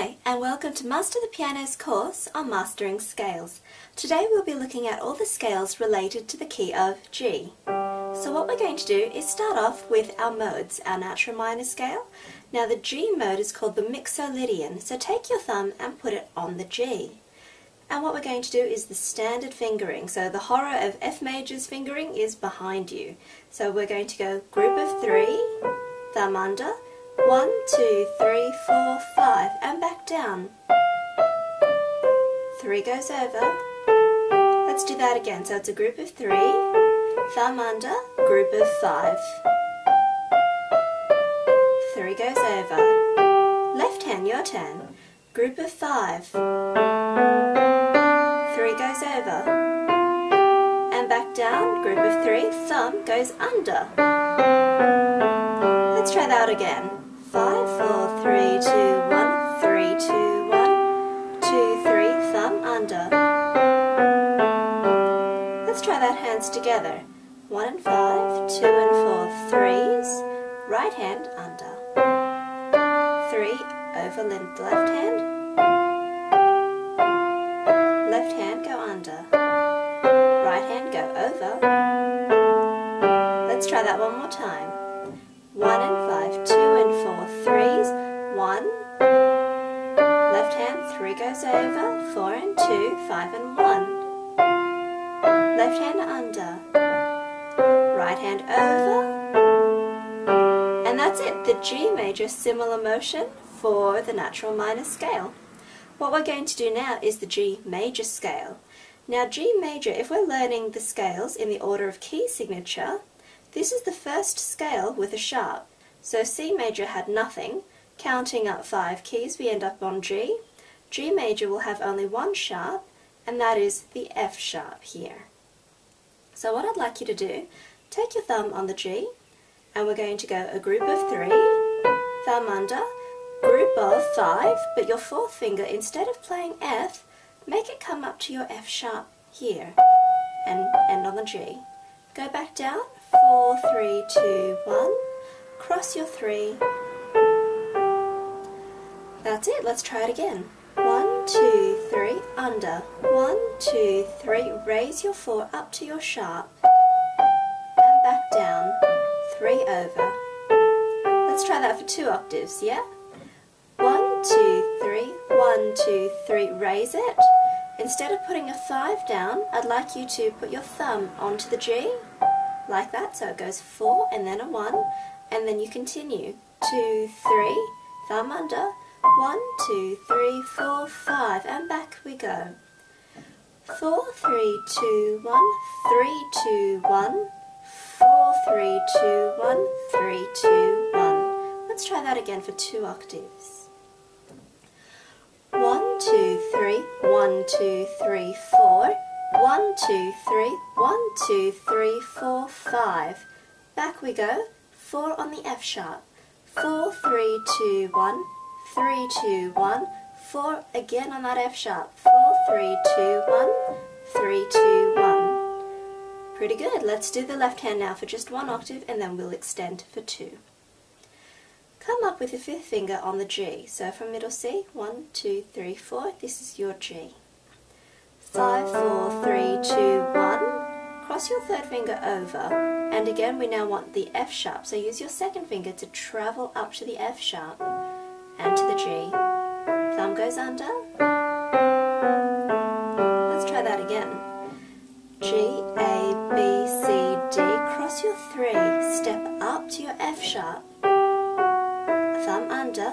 Hi, and welcome to Master the Piano's course on mastering scales. Today we'll be looking at all the scales related to the key of G. So what we're going to do is start off with our modes, our natural minor scale. Now the G mode is called the Mixolydian, so take your thumb and put it on the G. And what we're going to do is the standard fingering, so the horror of F major's fingering is behind you. So we're going to go group of three, thumb under, 1, 2, 3, 4, 5, and back down. 3 goes over. Let's do that again. So it's a group of 3, thumb under, group of 5. 3 goes over. Left hand, your turn. Group of 5. 3 goes over. And back down, group of 3, thumb goes under. Let's try that out again. 5, 4, 3, 2, 1, 3, 2, 1, 2, 3, thumb under. Let's try that hands together. 1 and 5, 2 and 4, threes, right hand under. 3, over left hand. Left hand go under. Right hand go over. Let's try that one more time. 1 and 5, 2 and 4, threes, 1, left hand, 3 goes over, 4 and 2, 5 and 1, left hand under, right hand over, and that's it, the G major similar motion for the natural minor scale. What we're going to do now is the G major scale. Now G major, if we're learning the scales in the order of key signature, this is the first scale with a sharp, so C major had nothing. Counting up 5 keys we end up on G. G major will have only one sharp, and that is the F sharp here. So what I'd like you to do, take your thumb on the G, and we're going to go a group of 3, thumb under, group of 5, but your fourth finger, instead of playing F, make it come up to your F sharp here, and end on the G. Go back down, 4, 3, 2, 1, cross your 3. That's it, let's try it again. 1, 2, 3, under. 1, 2, 3, raise your 4 up to your sharp. And back down, 3 over. Let's try that for 2 octaves, yeah? 1, 2, 3, 1, 2, 3, raise it. Instead of putting a 5 down, I'd like you to put your thumb onto the G, like that, so it goes 4 and then a 1, and then you continue. 2, 3, thumb under, 1, 2, 3, 4, 5, and back we go. 4, 3, 2, 1, 3, 2, 1, 4, 3, 2, 1, 3, 2, 1. Let's try that again for 2 octaves. 1, 2, 3, 1, 2, 3, 4, 1, 2, 3, 1, 2, 3, 4, 5. Back we go, 4 on the F sharp. 4, 3, 2, 1, 3, 2, 1, 4 again on that F sharp. 4, 3, 2, 1, 3, 2, 1. Pretty good. Let's do the left hand now for just 1 octave, and then we'll extend for 2. Come up with your 5th finger on the G, so from middle C, 1, 2, 3, 4, this is your G. 5, 4, 3, 2, 1, cross your 3rd finger over, and again we now want the F sharp, so use your 2nd finger to travel up to the F sharp, and to the G. Thumb goes under. Let's try that again. G, A, B, C, D, cross your 3, step up to your F sharp. Thumb under.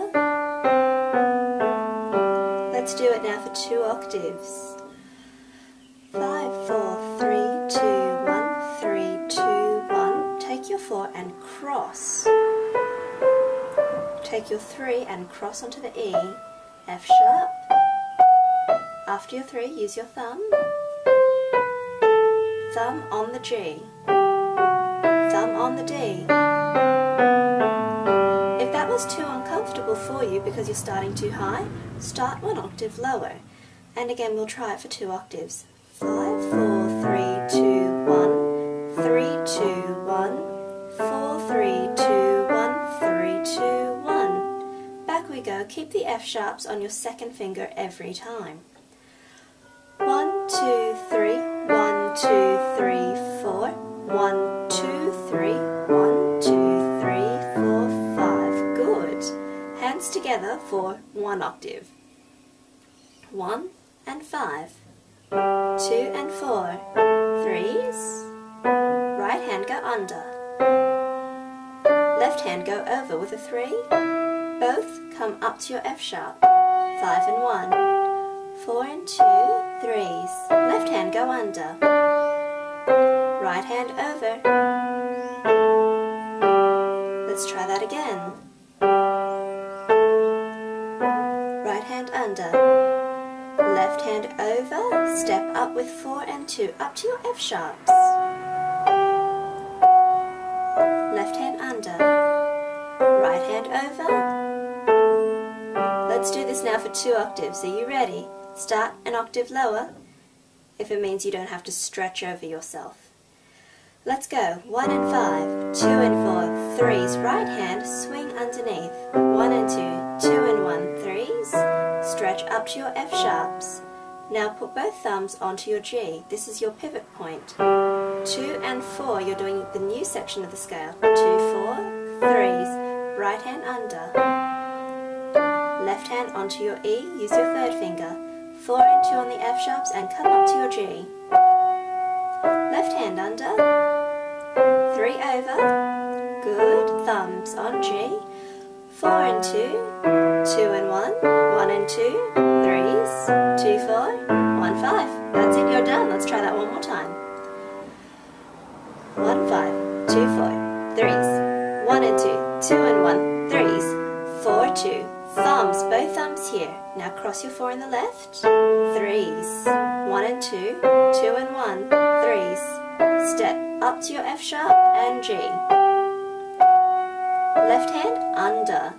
Let's do it now for 2 octaves. 5, 4, 3, 2, 1, 3, 2, 1. Take your 4 and cross. Take your 3 and cross onto the E. F sharp. After your 3, use your thumb. Thumb on the G. Thumb on the D. If it's too uncomfortable for you because you're starting too high, start 1 octave lower. And again, we'll try it for 2 octaves. 5, 4, 3, 2, 1, 3, 2, 1, 4, 3, 2, 1, 3, 2, 1. Back we go, keep the F sharps on your second finger every time. 1, 2, 3, 1, 2, 3, 4, 1, 2, 3, 1, 2, 3, 4, 5. Good. Hands together for one octave. 1 and 5, 2 and 4, threes. Right hand go under. Left hand go over with a 3. Both come up to your F sharp. 5 and 1, 4 and 2, threes. Left hand go under. Right hand over. Let's try that again. Right hand under. Left hand over, step up with 4 and 2, up to your F sharps. Left hand under, right hand over. Let's do this now for 2 octaves. Are you ready? Start an octave lower if it means you don't have to stretch over yourself. Let's go. 1 and 5, 2 and 4, threes. Right hand, swing underneath. 1 and 2, 2 and 1, threes. Stretch up to your F sharps. Now put both thumbs onto your G. This is your pivot point. 2 and 4, you're doing the new section of the scale. 2, 4, threes. Right hand under. Left hand onto your E. Use your third finger. 4 and 2 on the F sharps and come up to your G. Left hand under, 3 over, good, thumbs on G, 4 and 2, 2 and 1, 1 and 2, threes, 2, 4, 1, 5, that's it, you're done. Let's try that one more time. 1, 5, 2, 4, threes, 1 and 2, 2 and 1, threes, 4, 2, thumbs, both thumbs here. Now cross your 4 in the left, threes, 1 and 2, 2 and 1, threes. Step up to your F sharp and G. Left hand under,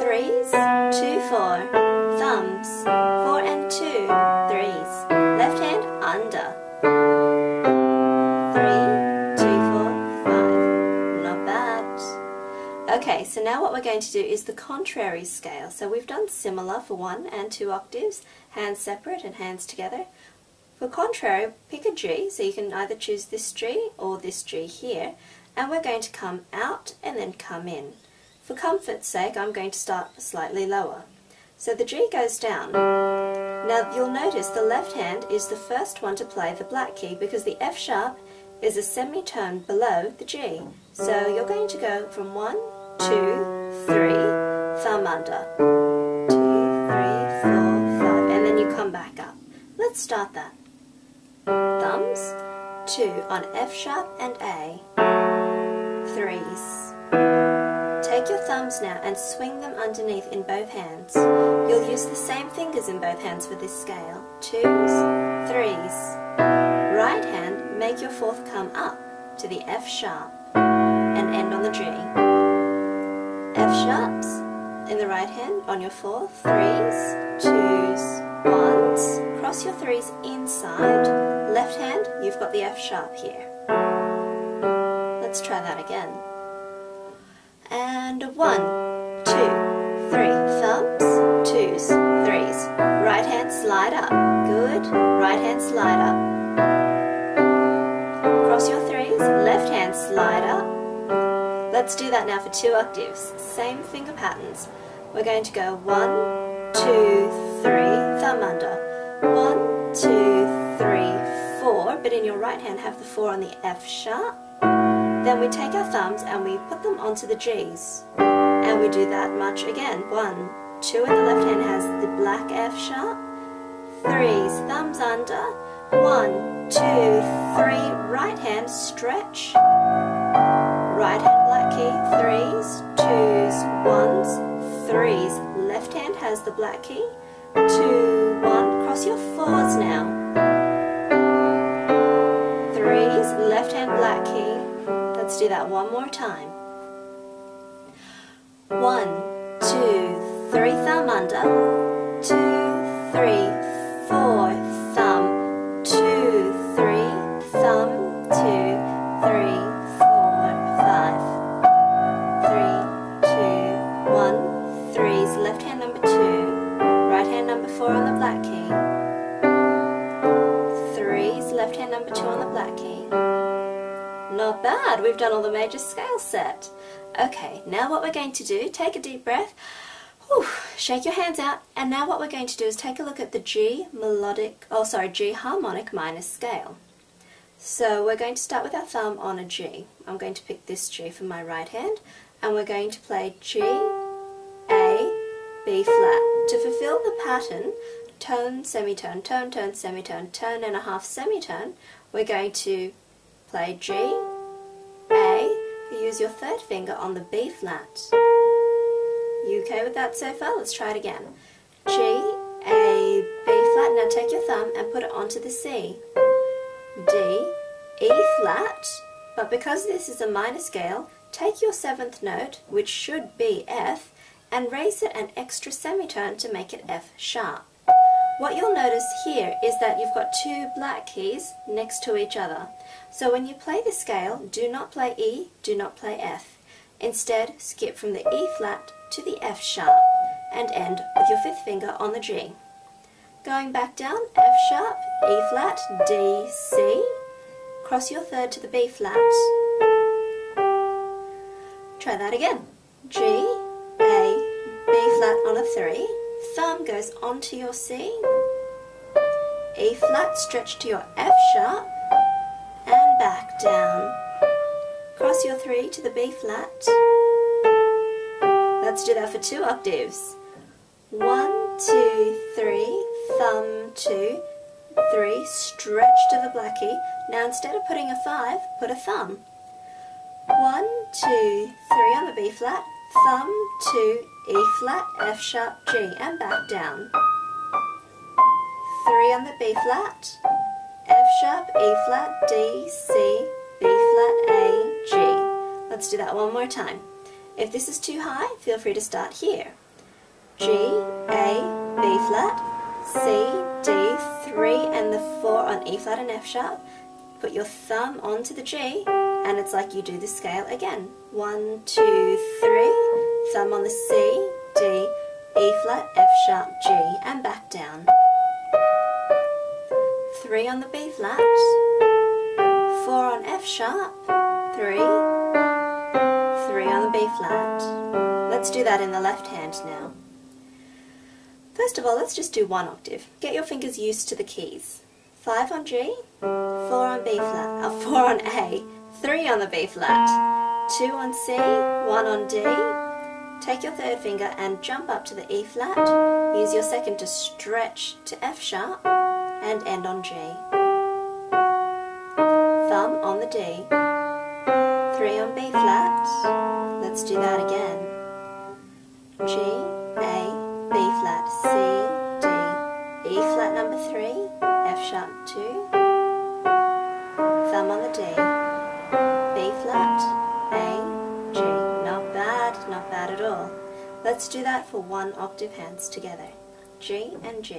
threes, 2, 4, thumbs, 4 and 2, threes. Left hand under, 3, 2, 4, 5. Not bad. Okay, so now what we're going to do is the contrary scale. So we've done similar for 1 and 2 octaves, hands separate and hands together. For contrary, pick a G, so you can either choose this G or this G here, and we're going to come out and then come in. For comfort's sake, I'm going to start slightly lower. So the G goes down. Now you'll notice the left hand is the first one to play the black key because the F sharp is a semitone below the G. So you're going to go from 1, 2, 3, thumb under, 2, 3, 4, 5, and then you come back up. Let's start that. Thumbs, 2 on F sharp and A, threes. Take your thumbs now and swing them underneath in both hands. You'll use the same fingers in both hands for this scale. Twos, threes. Right hand, make your fourth come up to the F sharp and end on the G. F sharps in the right hand on your 4, threes, 2s, 1s. Cross your threes inside. Left hand, you've got the F sharp here. Let's try that again. And 1, 2, 3, thumbs, 2s, threes. Right hand slide up. Good. Right hand slide up. Cross your threes. Left hand slide up. Let's do that now for 2 octaves. Same finger patterns. We're going to go 1, 2, 3, thumb under. 1, 2, 3, 4, but in your right hand have the 4 on the F sharp. Then we take our thumbs and we put them onto the Gs. And we do that much again. 1, 2 in the left hand has the black F sharp. Threes, thumbs under. 1, 2, 3, right hand stretch. Right hand black key, threes, 2s, 1s, threes. Left hand has the black key. 2, 1, cross your 4s now. Threes, left hand black key. Let's do that one more time. 1, 2, 3, thumb under. 2, 3, 4, thumb. 2, 3, thumb. 2, 3, 4, 5. 3, 2, 1, not bad. We've done all the major scale set. Okay, now what we're going to do, take a deep breath, whew, shake your hands out, and now what we're going to do is take a look at the G harmonic minor scale. So we're going to start with our thumb on a G. I'm going to pick this G from my right hand, and we're going to play G, A, B flat. To fulfill the pattern, tone, semitone, tone, tone, semitone, tone and a half semitone, we're going to play G, A, use your third finger on the B flat. You okay with that so far? Let's try it again. G, A, B flat, now take your thumb and put it onto the C. D, E flat, but because this is a minor scale, take your seventh note, which should be F, and raise it an extra semitone to make it F sharp. What you'll notice here is that you've got two black keys next to each other. So when you play the scale, do not play E, do not play F. Instead, skip from the E flat to the F sharp and end with your fifth finger on the G. Going back down, F sharp, E flat, D, C, cross your third to the B flat. Try that again. G, A, B flat on a 3, thumb goes onto your C, E flat, stretch to your F sharp, and back down. Cross your 3 to the B flat. Let's do that for 2 octaves. 1, 2, 3, thumb 2, 3, stretch to the black key. Now instead of putting a 5, put a thumb. 1, 2, 3 on the B flat, thumb 2, E flat, F sharp, G, and back down. 3 on the B flat, F sharp, E flat, D, C, B flat, A, G. Let's do that one more time. If this is too high, feel free to start here. G, A, B flat, C, D, 3 and the 4 on E flat and F sharp. Put your thumb onto the G and it's like you do the scale again. 1, 2, 3, thumb on the C, D, E flat, F sharp, G, and back down. 3 on the B flat, 4 on F sharp, 3 on the B flat. Let's do that in the left hand now. First of all, let's just do one octave. Get your fingers used to the keys. 5 on G, 4 on B flat, 4 on A, 3 on the B flat, 2 on C, 1 on D. Take your third finger and jump up to the E flat. Use your second to stretch to F sharp and end on G. Thumb on the D, 3 on B flat. Let's do that again. G, A, B flat, C, D, E flat number 3, F sharp 2, thumb on the D, B flat, A, G. Not bad, not bad at all. Let's do that for one octave, hands together. G and G.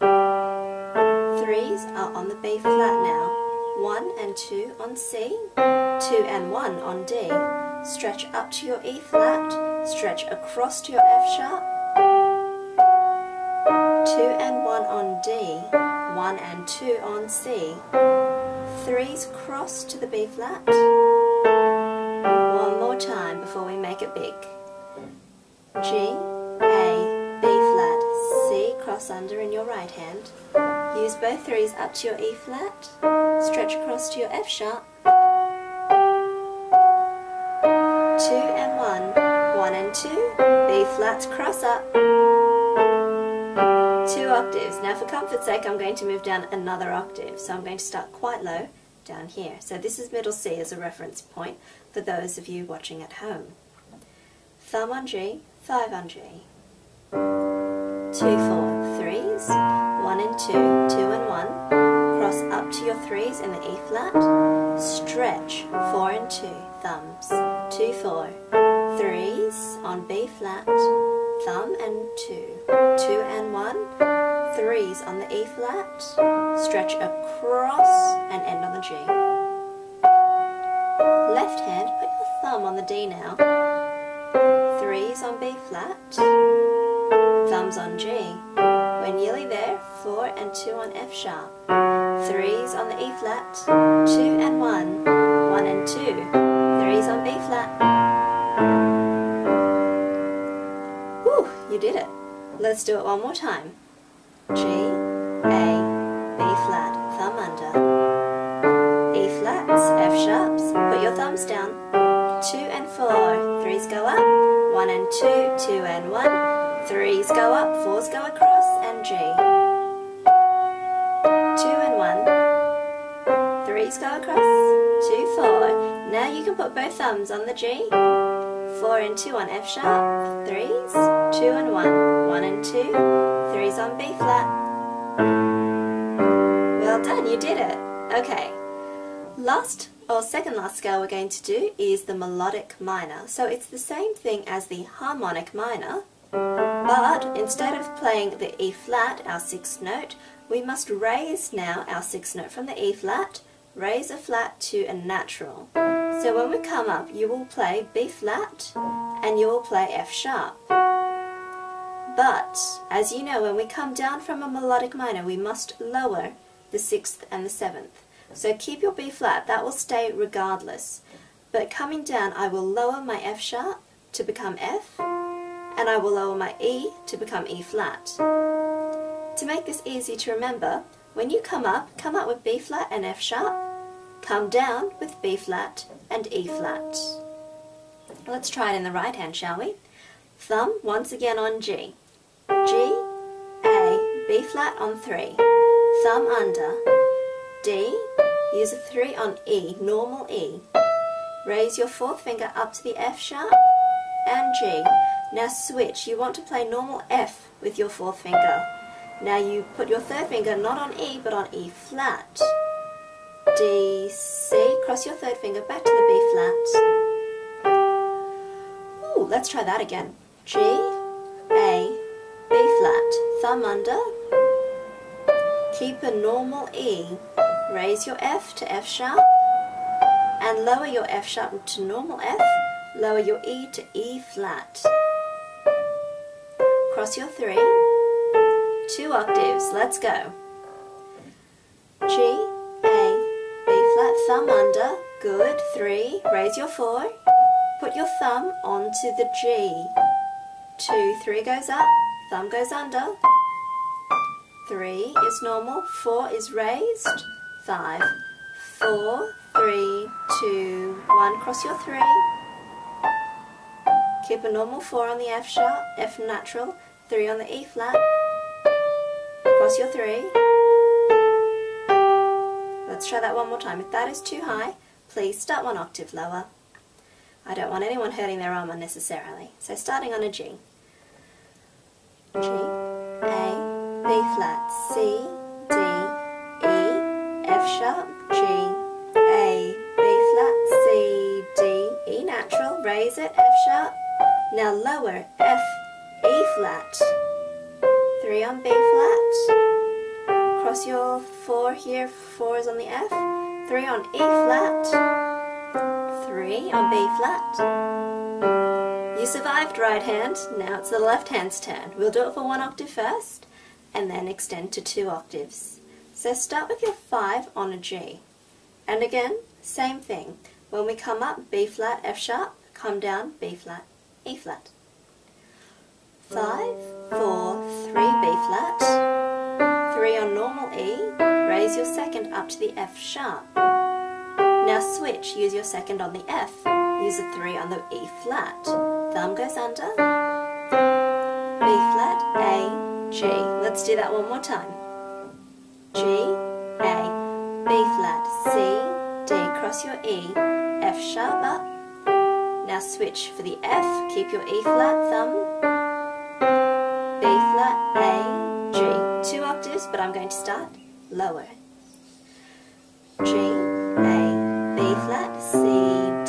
3s are on the B flat now. 1 and 2 on C, 2 and 1 on D. Stretch up to your E flat, stretch across to your F sharp, 2 and 1 on D, 1 and 2 on C, 3s cross to the B flat. One more time before we make it big. G, A, B flat, C, cross under in your right hand. Use both 3s up to your E flat, stretch across to your F sharp. 2 and 1, 1 and 2, B flats, cross up. 2 octaves. Now for comfort's sake I'm going to move down another octave, so I'm going to start quite low down here. So this is middle C as a reference point for those of you watching at home. Thumb on G, 5 on G, 2, 4, 3s, 1 and 2, 2 and 1, cross up to your 3s in the E flat, stretch 4 and 2 thumbs, 2, 4, 3s on B flat, thumb and 2, 2 and 1, 3s on the E flat, stretch across and end on the G. Left hand, put your thumb on the D now, 3s on B flat, thumbs on G, we're nearly there, 4 and 2 on F sharp, 3s on the E flat, 2 and 1, 1 and 2 Let's do it one more time. G, A, B-flat, thumb under. E-flats, F-sharps, put your thumbs down. 2 and 4, 3s go up. 1 and 2, 2 and 1. 3s go up, 4s go across, and G. 2 and 1, 3s go across, 2, 4. Now you can put both thumbs on the G. 4 and 2 on F sharp, 3s, 2 and 1, 1 and 2, 3s on B flat. Well done, you did it. Okay, last or second last scale we're going to do is the melodic minor. So it's the same thing as the harmonic minor, but instead of playing the E flat, our sixth note, we must raise now our sixth note from the E flat, raise a flat to a natural. So when we come up, you will play B flat and you will play F sharp. But, as you know, when we come down from a melodic minor, we must lower the 6th and the 7th. So keep your B flat, that will stay regardless. But coming down, I will lower my F sharp to become F, and I will lower my E to become E flat. To make this easy to remember, when you come up with B flat and F sharp, come down with B flat and E flat. Let's try it in the right hand, shall we? Thumb once again on G. G, A, B flat on 3. Thumb under. D, use a 3 on E, normal E. Raise your fourth finger up to the F sharp and G. Now switch. You want to play normal F with your fourth finger. Now you put your third finger not on E but on E flat. D, C, cross your third finger back to the B flat. Let's try that again. G, A, B flat, thumb under, keep a normal E, raise your F to F sharp, and lower your F sharp to normal F, lower your E to E flat. Cross your 3, 2 octaves, let's go. G, A, B flat, thumb under, good, 3, raise your 4, put your thumb onto the G. 2, 3 goes up, thumb goes under. 3 is normal, 4 is raised. 5, 4, 3, 2, 1. Cross your 3. Keep a normal 4 on the F sharp, F natural. 3 on the E flat. Cross your 3. Let's try that one more time. If that is too high, please start 1 octave lower. I don't want anyone hurting their arm unnecessarily. So starting on a G. G, A, B flat, C, D, E, F sharp, G, A, B flat, C, D, E natural, raise it, F sharp. Now lower, F, E flat, 3 on B flat, cross your 4 here, 4 is on the F, 3 on E flat, 3 on B flat. You survived, right hand, now it's the left hand's turn. We'll do it for 1 octave first and then extend to 2 octaves. So start with your 5 on a G. And again, same thing. When we come up, B flat, F sharp, come down, B flat, E flat. 5, 4, 3 B flat, 3 on normal E, raise your second up to the F sharp. Now switch, use your second on the F, use a 3 on the E flat, thumb goes under, B flat, A, G. Let's do that one more time. G, A, B flat, C, D, cross your E, F sharp up. Now switch for the F, keep your E flat, thumb, B flat, A, G. 2 octaves, but I'm going to start lower. G, flat, C,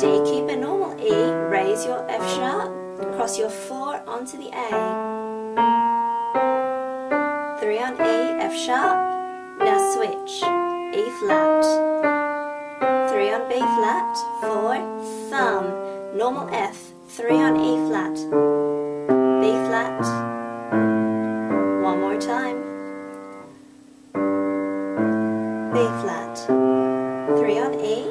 D, keep a normal E, raise your F sharp, cross your 4 onto the A, 3 on E, F sharp, now switch, E flat, 3 on B flat, 4, thumb, normal F, 3 on E flat, B flat, one more time, B flat, 3 on E,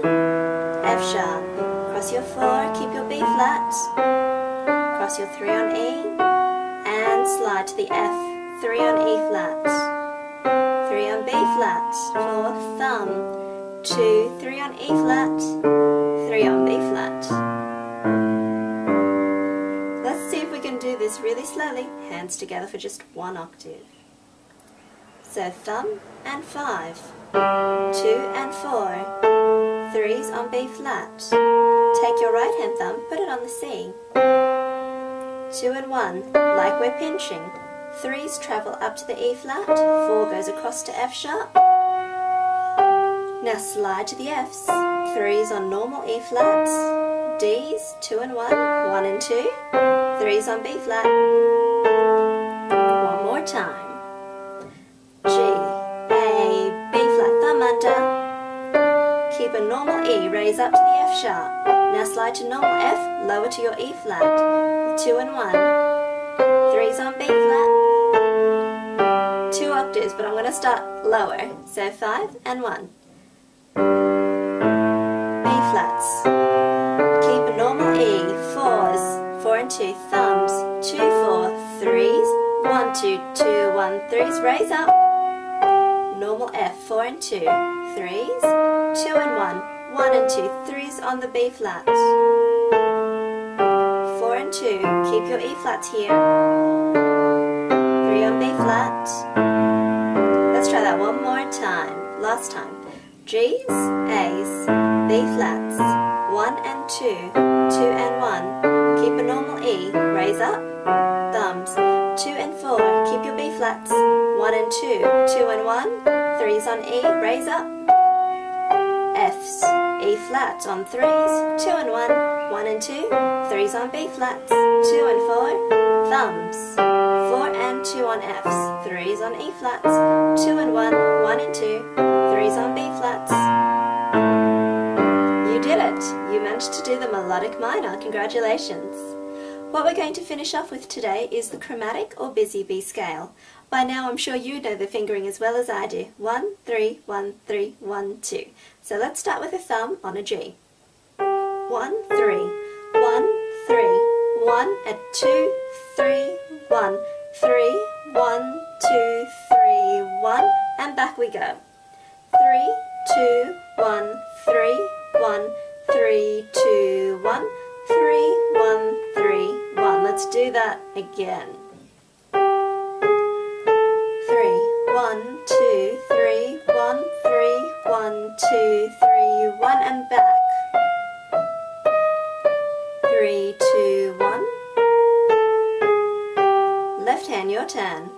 F sharp, cross your 4, keep your B flat, cross your 3 on E, and slide to the F, 3 on E flat, 3 on B flat, 4, thumb, 2, 3 on E flat, 3 on B flat. Let's see if we can do this really slowly, hands together for just one octave. So thumb and 5, 2 and 4, 3's on B flat, take your right hand thumb, put it on the C, 2 and 1, like we're pinching, 3's travel up to the E flat, 4 goes across to F sharp, now slide to the F's, 3's on normal E flats, D's, 2 and 1, 1 and 2, 3's on B flat, one more time. G, A, B flat, thumb under, keep a normal E, raise up to the F sharp, now slide to normal F, lower to your E flat, 2 and 1, 3's on B flat, 2 octaves, but I'm going to start lower, so 5 and 1, B flats, keep a normal E, 4's, 4 and 2, thumbs, 2, 4, 3's, 1, 2, 2, 1, 3's, raise up, normal F, 4 and 2, 3's, 2 and 1, 1 and 2, 3's on the B flat, 4 and 2, keep your E flats here, 3 on B flat, let's try that one more time, last time, G's, A's, B flats, 1 and 2, 2 and 1, keep a normal E, raise up, thumbs, 2 and 4, keep your B flats, 1 and 2, 2 and 1, 3's on E, raise up, F's, E flats on 3's, 2 and 1, 1 and 2, 3's on B flats, 2 and 4, thumbs, 4 and 2 on F's, 3's on E flats, 2 and 1, 1 and 2, 3's on B flats. You did it! You managed to do the melodic minor, congratulations! What we're going to finish off with today is the chromatic or busy B scale. By now I'm sure you know the fingering as well as I do. 1, 3, 1, 3, 1, 2. So let's start with a thumb on a G. 1, 3, 1, 3, 1, a 2, 3, 1, 3, 1, 2, 3, 1, and back we go. 3, 2, 1, 3, 1, 3, 2, 1, 3, 1, 3, 1. Let's do that again. 3, 1, 2, 3, 1, 3, 1, 2, 3, 1, and back. 3, 2, 1. Left hand, your turn.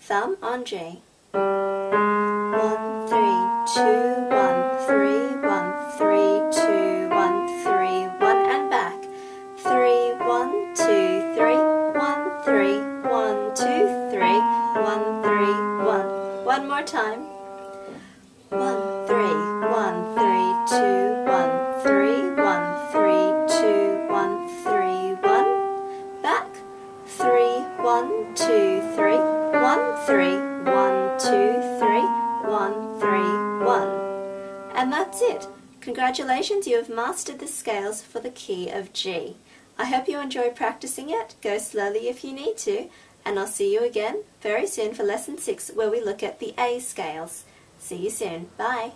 Thumb on G. 1, 3, 2, 1, 3, 1, 3, 2, 1, 3, 1, and back. 3, 1, 2, 3, 1, 3, 1, 2, 3, 1, 3, 1. One more time. 1, 3, 1, 3, 2, 1, 3, 1, 3, 2, 1, 3, 1. Back. 3, 1, 2, 3, 1, 3, 1, 3, 1, 2, 3, 1, 3, 1. And that's it. Congratulations, you have mastered the scales for the key of G. I hope you enjoy practicing it, go slowly if you need to, and I'll see you again very soon for lesson 6 where we look at the A scales. See you soon, bye!